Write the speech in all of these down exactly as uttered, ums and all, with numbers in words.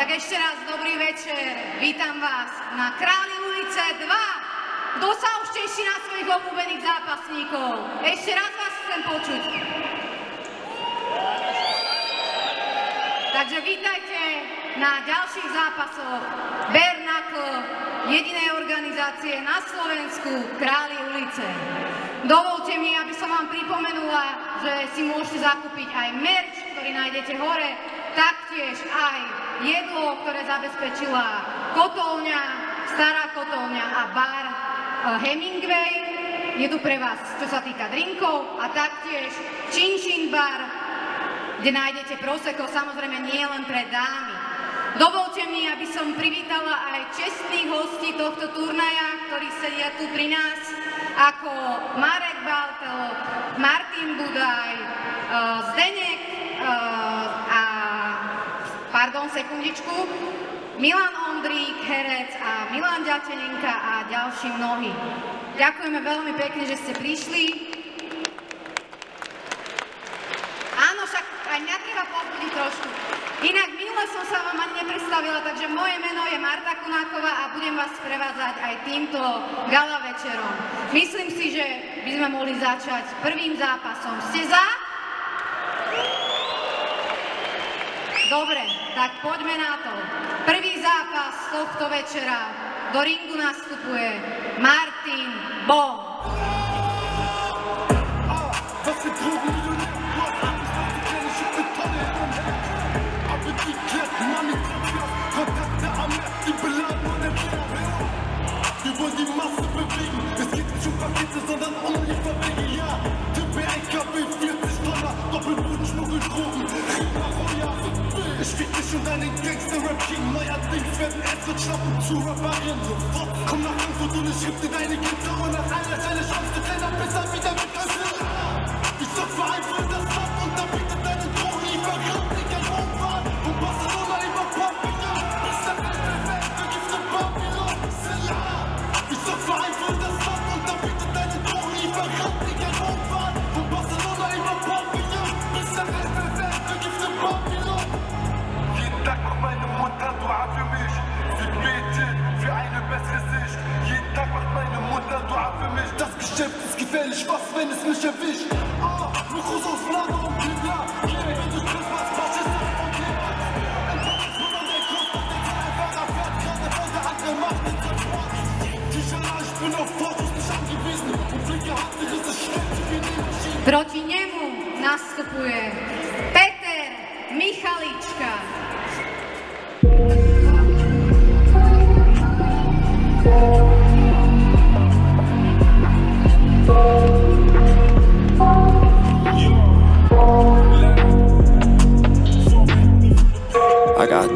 Tak ešte raz dobrý večer. Vítam vás na Králi ulice dva. Kto sa už teší na svojich obľúbených zápasníkov? Ešte raz vás chcem počuť. Takže vítajte na ďalších zápasoch Bear Knuckle, jedinej organizácie na Slovensku Králi ulice. Dovolte mi, aby som vám pripomenula, že si môžete zakúpiť aj merch, ktorý nájdete hore, taktiež aj jedlo, ktoré zabezpečila kotolňa, stará kotolňa a bar Hemingway. Je tu pre vás, čo sa týka drinkov, a taktiež Chin Chin bar, kde nájdete prosecco, samozrejme nie len pre dámy. Dovolte mi, aby som privítala aj čestných hostí tohto turnaja, ktorí sedia tu pri nás, ako Marek Baltel, Martin Budaj, Zdenek a, pardon, sekundičku, Milan Ondrík, herec, a Milan Ďatelenka a ďalší mnohí. Ďakujeme veľmi pekne, že ste prišli. Áno, však aj mňa treba pozbudiť trošku. Inak minule som sa vám ani nepredstavila, takže moje meno je Marta Kunáková a budem vás prevádzať aj týmto gala večerom. Myslím si, že by sme mohli začať prvým zápasom. Ste za? Dobre, tak poďme na to. Prvý zápas tohto večera. Do ringu nastupuje Martin Böhm. Ich krieg dich und deinen Gangster-Rap-King. Neuer Dings werden erst mit Schnappen zu reparieren. Sofort komm nach Frankfurt und ich rieb dir deine Kinder. Und nach aller deine Chance, du kleiner Pisser, wieder mit der Silber. Ich sag vereinfacht das Land und dann bietet deine Drogen. Ich vergriff dich an Unfall und Barcelona über Papillon. Bis der Welt der Welt vergiftet Papillon. Silla! Ich sag vereinfacht das Land und dann bietet deine Drogen. Ich vergriff dich an Unfall und Barcelona über Papillon. Bis der Welt der Welt vergiftet Papillon. Meine Mutter, Dua für mich. Sie betet für eine bessere Sicht. Jeden Tag macht meine Mutter Dua für mich. Das Geschäft ist gefährlich, was, wenn es mich erwischt? Ah, nur groß aus Lade und Kibla. Wenn du triffst, was Falsches ist, okay. Ein Tag ist nur an der Kopf, und der Einfacher fährt gerade, weil der andere macht den Transport. Die Schala, ich bin auf Fotos nicht angewiesen. Und flinke Hand, ist es schnell zu viel Nebenschienen. Proti niemu nastupuje Peter Michalička. I got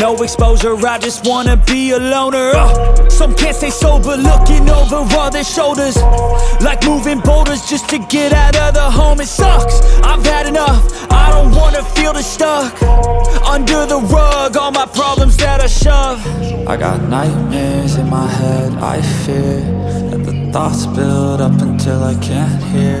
No exposure, I just wanna be a loner. uh, Some can't stay sober, looking over all their shoulders, like moving boulders just to get out of the home. It sucks, I've had enough, I don't wanna feel the stuck under the rug, all my problems that I shove. I got nightmares in my head, I fear thoughts build up until I can't hear,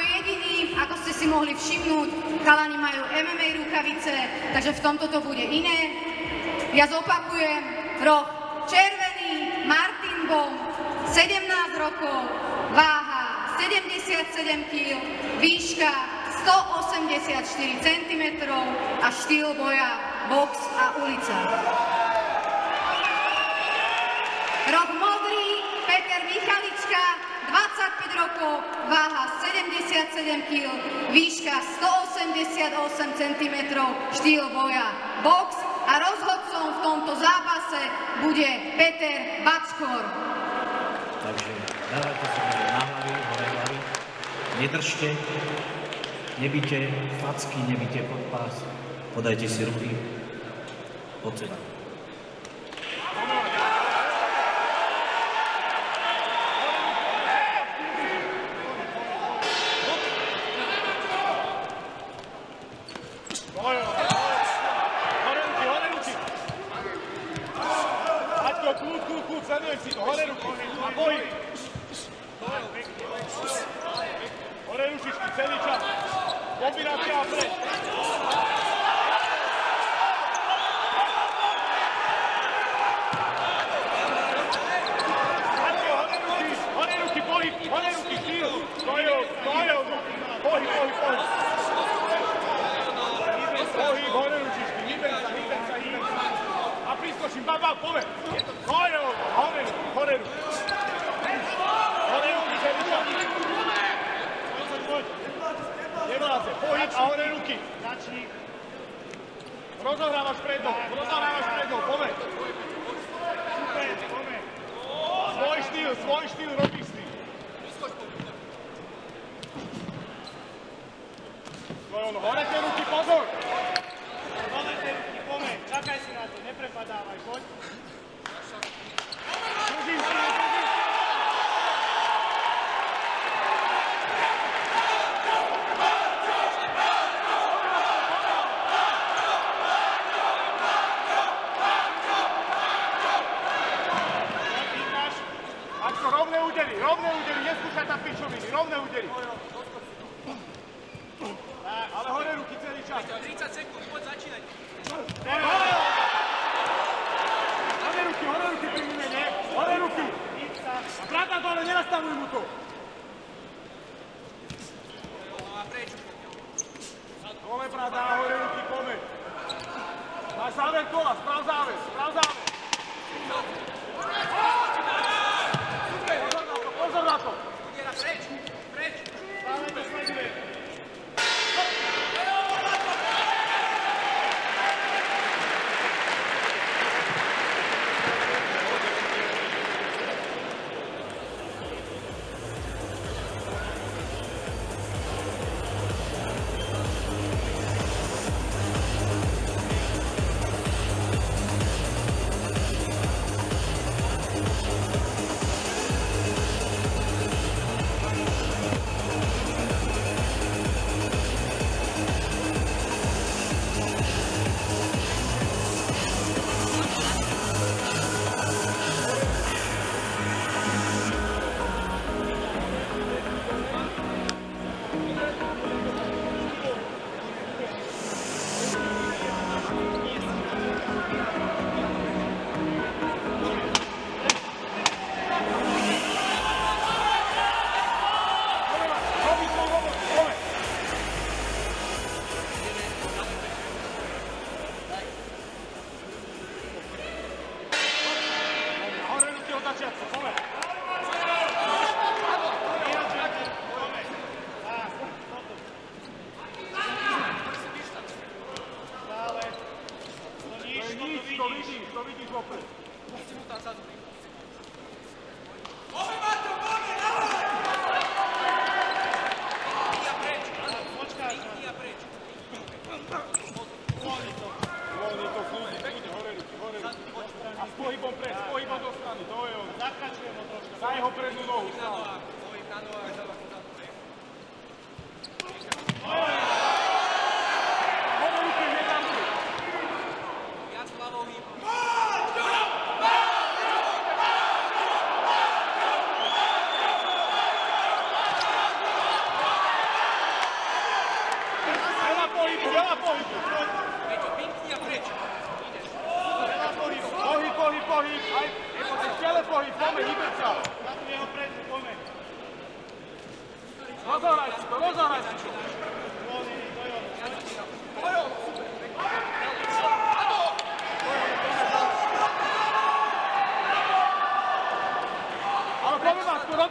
jediný, ako ste si mohli všimnúť, chalani majú em em á rukavice, takže v tomto to bude iné. Ja zopakujem, roh červený, Martin Böhm, sedemnásť rokov, váha sedemdesiatsedem kíl, výška stoosemdesiatštyri centimetrov a štýl boja box a ulica. Roh modrý, Peter Michalička, dvadsaťpäť rokov, váha sedemdesiatsedem kilogramov, výška stoosemdesiatosem centimetrov, štýl boja box a rozhodcom v tomto zápase bude Peter Bacchor. Takže dávajte si na hlavy, hore hlavy, nedržte, nebyte facky, nebyte pod pás, podajte si ruky, oceňte.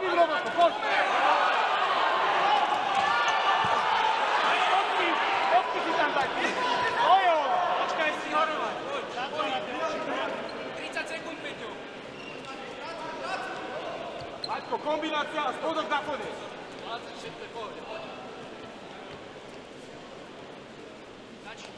Robím robotu, poď! Peťa, spodok na konec. dvadsaťšesť pohľad. Začni.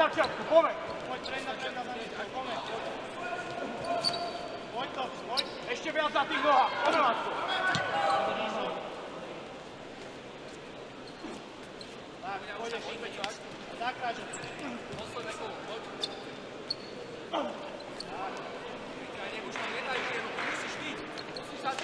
Začiatku, pomeň! Poď, trena, trena, trena, pomeň, poď. Poď to, poď. Ešte viac na tých nohách, pomeľať to. Tak, poď, poď, poď, poď. Zakráčať. Posledné kolo, poď. Tak. Nech už tam nedaj tie ruky, musíš ty. Musíš sa ty...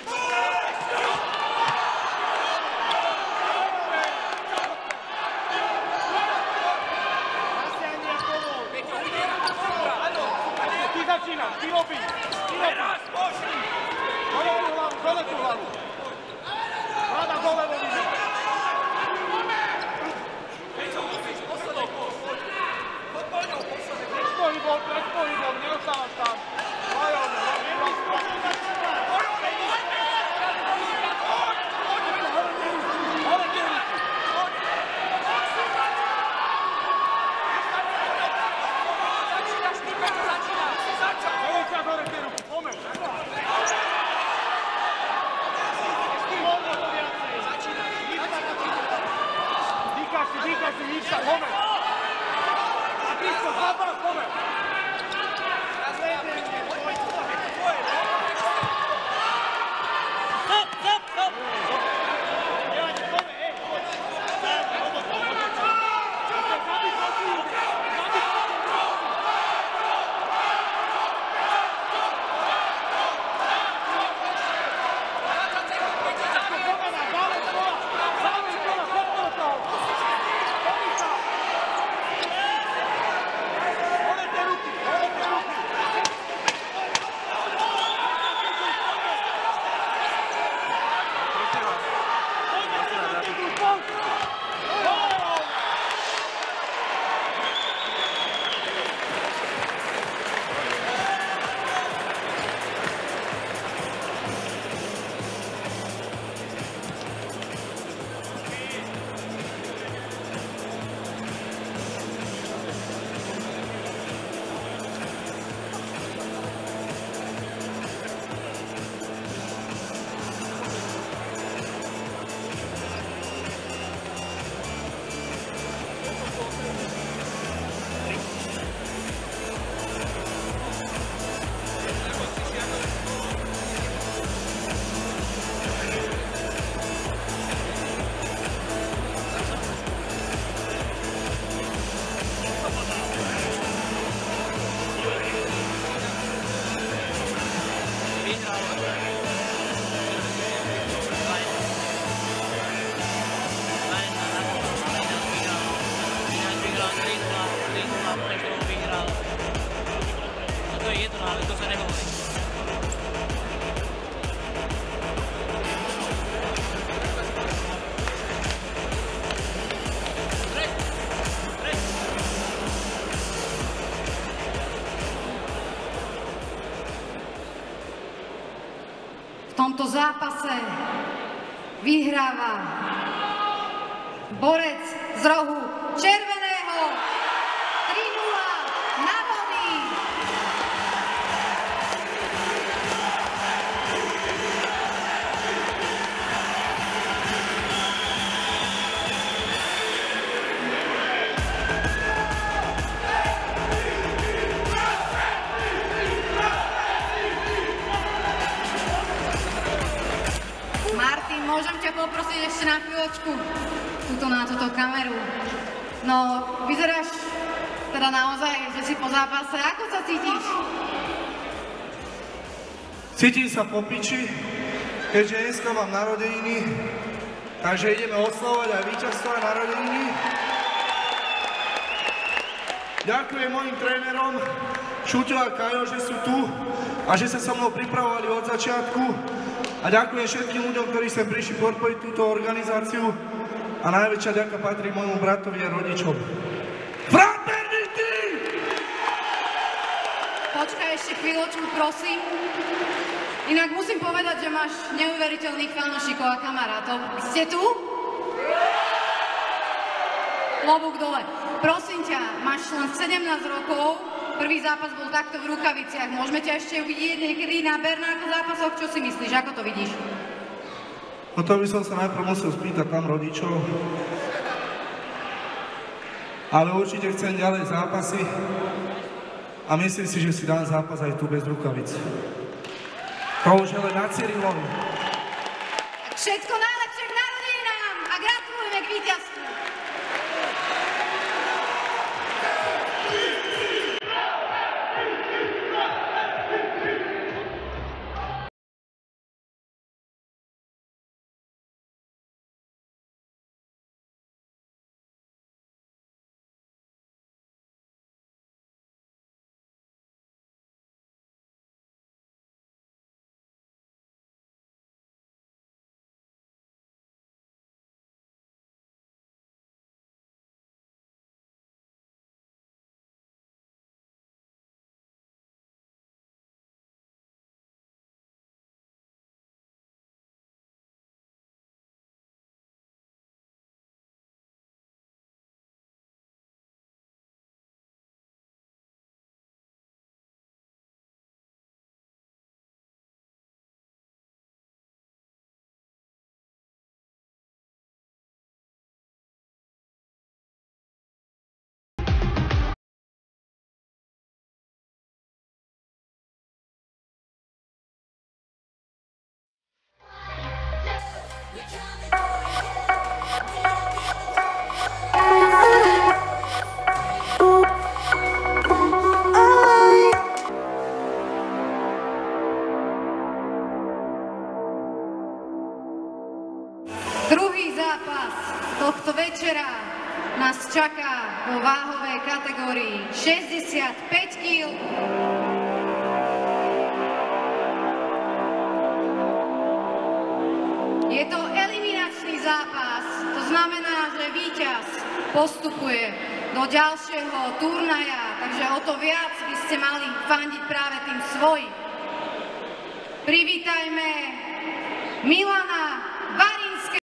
V tomto zápase vyhráva borec z rohu červeného tri nula na body. Martin, môžem ťa poprosiť ešte na chvíľočku tuto na túto kameru. No, vyzeráš teda naozaj, že si po zápase. Ako sa cítiš? Cítim sa po piči, keďže dneska mám narodeniny, takže ideme oslavovať aj víťazstvo a narodeniny. Ďakujem mojim trénerom Šutila a Kajo, že sú tu a že sa so mnou pripravovali od začiatku. A ďakujem všetkým ľuďom, ktorí sa prišli podporiť túto organizáciu. A najväčšia ďaká patrí môjmu bratovi a rodičom. Fraternity! Počkaj ešte chvíľočku, prosím. Inak musím povedať, že máš neuveriteľných fanošikov a kamarátov. Ste tu? Klobúk dole. Prosím ťa, máš len sedemnásť rokov. Prvý zápas bol takto v rukaviciach. Môžeme ťa ešte uvidieť niekedy na Bear Knuckle zápasoch. Čo si myslíš? Ako to vidíš? No to by som sa najprv musel spýtať tam rodičov. Ale určite chcem ďalej zápasy a myslím si, že si dám zápas aj tu bez rukavic. To už je len na Cyrilovi. Všetko najlepšie k narodeninám a gratulujeme k víťazstvu. Druhý zápas tohto večera nás čaká vo váhovej kategórii šesťdesiatpäť kíl. Je to eliminačný zápas, to znamená, že víťaz postupuje do ďalšieho turnaja, takže o to viac by ste mali fandiť práve tým svojim. Privítajme Milana Varinského.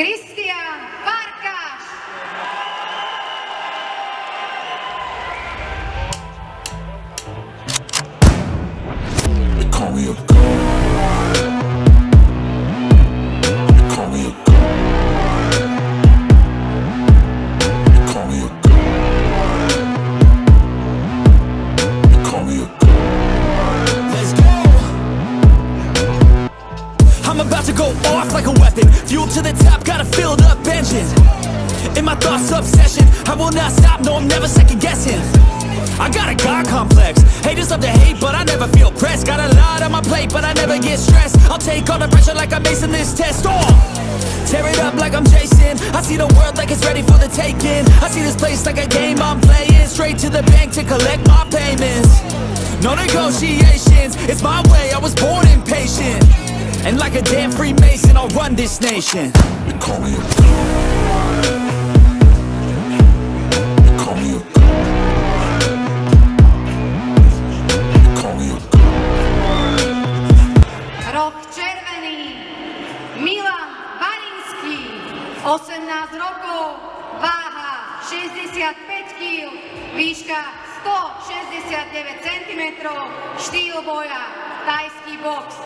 Kristián Farkaš. Fuel to the top, got a filled up engine. In my thoughts, obsession. I will not stop, no, I'm never second guessing. I got a God complex. Haters love to hate, but I never feel pressed. Got a lot on my plate, but I never get stressed. I'll take all the pressure like I'm acing this test. Oh! Tear it up like I'm Jason. I see the world like it's ready for the taking. I see this place like a game I'm playing. Straight to the bank to collect my payments. No negotiations, it's my way, I was born impatient. And like a damn Freemason, I'll run this nation. They call me a god. They call me a god. They call me a god. Rok červený, Milan Varinský, osemnásť rokov, váha šesťdesiatpäť kíl, výška stošesťdesiatdeväť centimetrov, štýl boja, tajský box.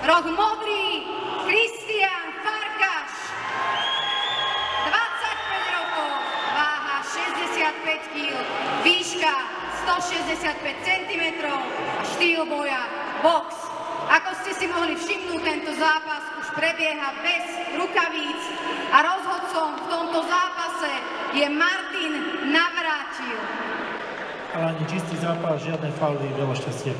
Rok modrý, Kristián Farkaš. dvadsaťpäť rokov, váha šesťdesiatpäť kíl, výška stošesťdesiatpäť centimetrov a štýl boja box. Ako ste si mohli všimnúť, tento zápas už prebieha bez rukavíc a rozhodcom v tomto zápase je Martin Navrátil. Ale ani čistý zápas, žiadne fauly, veľa šťastie.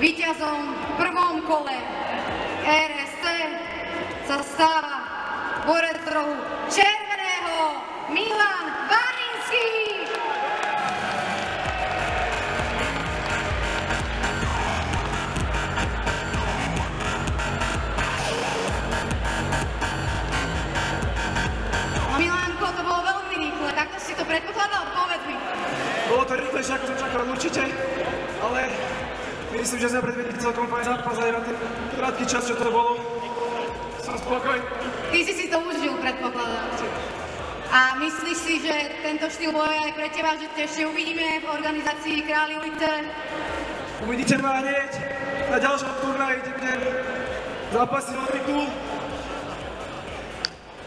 Víťazom v prvom kole er es cé sa stáva borec rohu červeného Milan Varinský. Milanko, to bolo veľmi rýchle, takto si to predpokladal, povedz mi. Bolo to rýchlejšie, ako som čakal, určite, ale myslím, že sme predvedli celkom fajn zápas aj na ten krátky čas, čo to bolo. Som spokojný. Ty si si to užil, predpokladám. A myslíš si, že tento štýl boja je pre teba, že te ešte uvidíme v organizácii Králi ulice? Uvidíte ma hneď na ďalšom turnaji, kde zápasy o titul.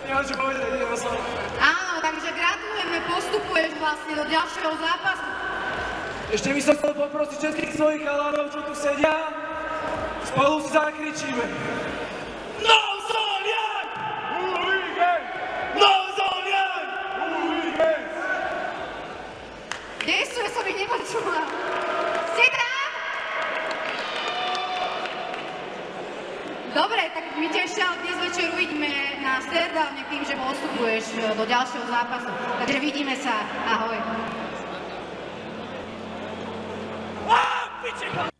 Nemám čo povedať, idem na slavu. Áno, takže gratulujeme, postupuješ vlastne do ďalšieho zápasu. Ešte by som chcel poprosiť všetkých svojich chalánov, čo tu sedia, spolu si zakričíme. No Zolian! Hooligans! No Zolian! Hooligans! Kde sú, ja som ich nepočula. Si tam? Dobre, tak my ťa ešte dnes večer uvidíme na Sterdalne tým, že postupuješ do ďalšieho zápasu. Takže vidíme sa. Ahoj.